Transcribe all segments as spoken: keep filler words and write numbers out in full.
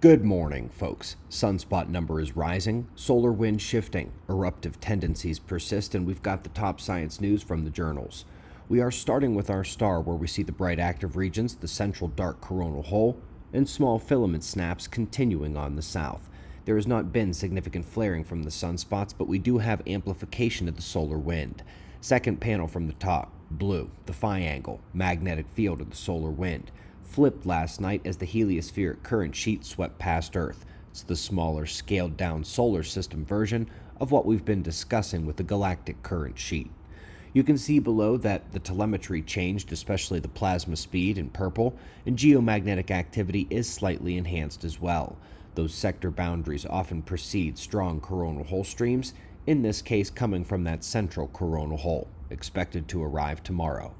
Good morning, folks. Sunspot number is rising, solar wind shifting, eruptive tendencies persist, and we've got the top science news from the journals. We are starting with our star, where we see the bright active regions, the central dark coronal hole, and small filament snaps continuing on the south. There has not been significant flaring from the sunspots, but we do have amplification of the solar wind. Second panel from the top, blue, the phi angle, magnetic field of the solar wind. Flipped last night as the heliospheric current sheet swept past Earth. It's the smaller, scaled-down solar system version of what we've been discussing with the galactic current sheet. You can see below that the telemetry changed, especially the plasma speed in purple, and geomagnetic activity is slightly enhanced as well. Those sector boundaries often precede strong coronal hole streams, in this case coming from that central coronal hole, expected to arrive tomorrow.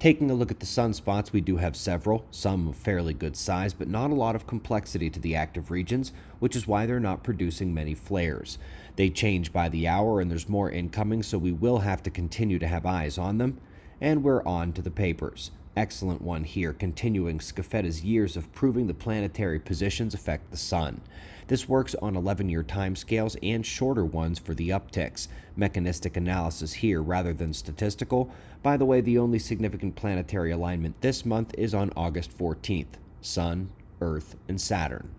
Taking a look at the sunspots, we do have several, some of fairly good size, but not a lot of complexity to the active regions, which is why they're not producing many flares. They change by the hour and there's more incoming, so we will have to continue to have eyes on them. And we're on to the papers. Excellent one here, continuing Scafetta's years of proving the planetary positions affect the sun. This works on eleven-year timescales and shorter ones for the upticks. Mechanistic analysis here rather than statistical. By the way, the only significant planetary alignment this month is on August fourteenth. Sun, Earth, and Saturn.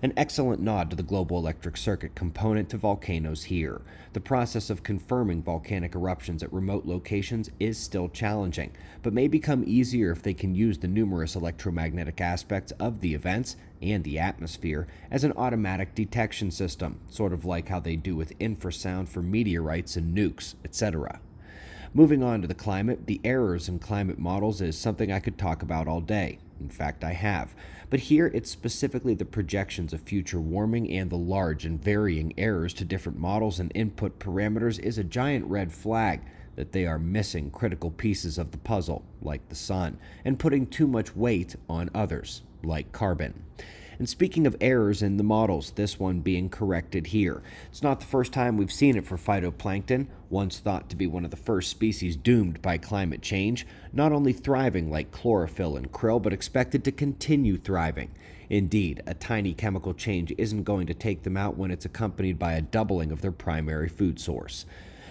An excellent nod to the global electric circuit component to volcanoes here. The process of confirming volcanic eruptions at remote locations is still challenging, but may become easier if they can use the numerous electromagnetic aspects of the events and the atmosphere as an automatic detection system, sort of like how they do with infrasound for meteorites and nukes, et cetera. Moving on to the climate, the errors in climate models is something I could talk about all day. In fact, I have. But here it's specifically the projections of future warming, and the large and varying errors to different models and input parameters is a giant red flag that they are missing critical pieces of the puzzle, like the sun, and putting too much weight on others, like carbon. And speaking of errors in the models, this one being corrected here. It's not the first time we've seen it for phytoplankton, once thought to be one of the first species doomed by climate change, not only thriving like chlorophyll and krill, but expected to continue thriving. Indeed, a tiny chemical change isn't going to take them out when it's accompanied by a doubling of their primary food source.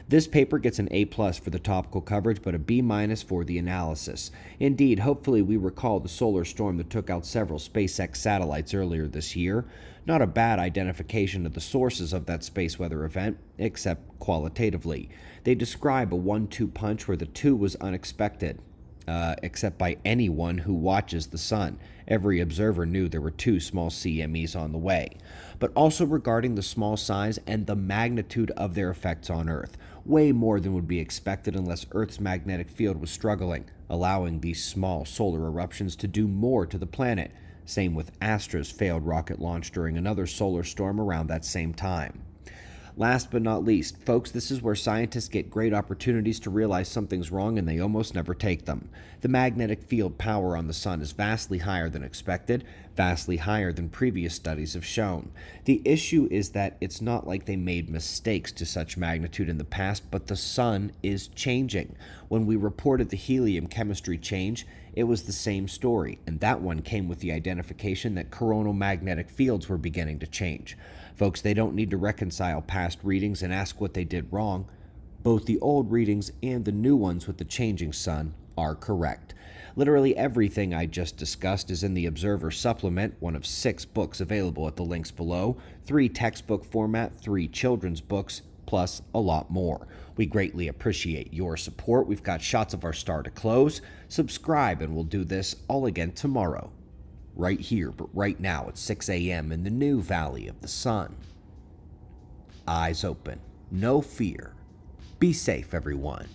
This paper gets an A plus for the topical coverage, but a B- for the analysis. Indeed, hopefully we recall the solar storm that took out several SpaceX satellites earlier this year. Not a bad identification of the sources of that space weather event, except qualitatively. They describe a one two punch where the two was unexpected, uh, except by anyone who watches the sun. Every observer knew there were two small C M Es on the way, but also regarding the small size and the magnitude of their effects on Earth. Way more than would be expected unless Earth's magnetic field was struggling, allowing these small solar eruptions to do more to the planet. Same with Astra's failed rocket launch during another solar storm around that same time. Last but not least, folks, this is where scientists get great opportunities to realize something's wrong, and they almost never take them. The magnetic field power on the sun is vastly higher than expected, vastly higher than previous studies have shown. The issue is that it's not like they made mistakes to such magnitude in the past, but the sun is changing. When we reported the helium chemistry change, it was the same story, and that one came with the identification that coronal magnetic fields were beginning to change. Folks, they don't need to reconcile past readings and ask what they did wrong. Both the old readings and the new ones with the changing sun are correct. Literally everything I just discussed is in the Observer Supplement, one of six books available at the links below, three textbook format, three children's books, plus a lot more. We greatly appreciate your support. We've got shots of our star to close. Subscribe, and we'll do this all again tomorrow. Right here, but right now at six A M in the new Valley of the Sun. Eyes open. No fear. Be safe, everyone.